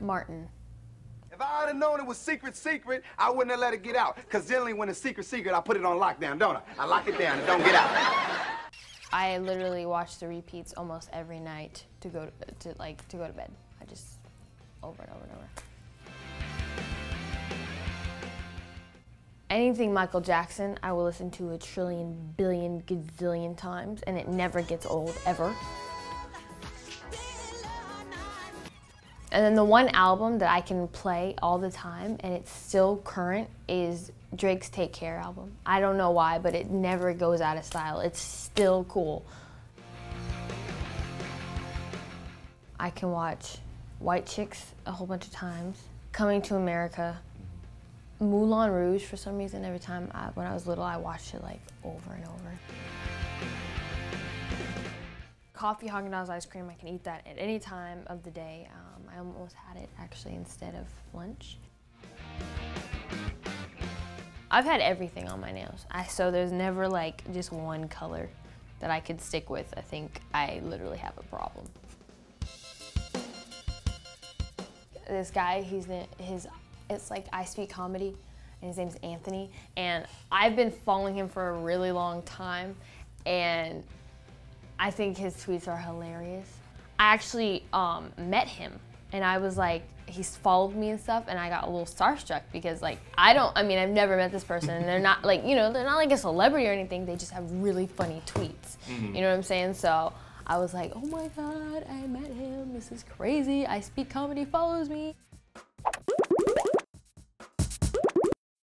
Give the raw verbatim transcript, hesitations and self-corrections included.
Martin. If I had known it was secret, secret, I wouldn't have let it get out. Because generally when it's secret, secret, I put it on lockdown, don't I? I lock it down and don't get out. I literally watch the repeats almost every night to go to, to, like, to go to bed. I just, over and over and over. Anything Michael Jackson, I will listen to a trillion, billion, gazillion times, and it never gets old, ever. And then the one album that I can play all the time, and it's still current, is Drake's Take Care album. I don't know why, but it never goes out of style. It's still cool. I can watch White Chicks a whole bunch of times, Coming to America, Moulin Rouge. For some reason, every time I, when I was little, I watched it like over and over. Coffee, Häagen-Dazs ice cream, I can eat that at any time of the day. Um, I almost had it actually instead of lunch. I've had everything on my nails, I, so there's never like just one color that I could stick with. I think I literally have a problem. This guy, he's in his, it's like I Speak Comedy, and his name's Anthony, and I've been following him for a really long time, and I think his tweets are hilarious. I actually um, met him, and I was like, he's followed me and stuff, and I got a little starstruck because like, I don't, I mean, I've never met this person, and they're not like, you know, they're not like a celebrity or anything, they just have really funny tweets, mm-hmm. You know what I'm saying? So I was like, oh my God, I met him, this is crazy, I Speak Comedy follows me.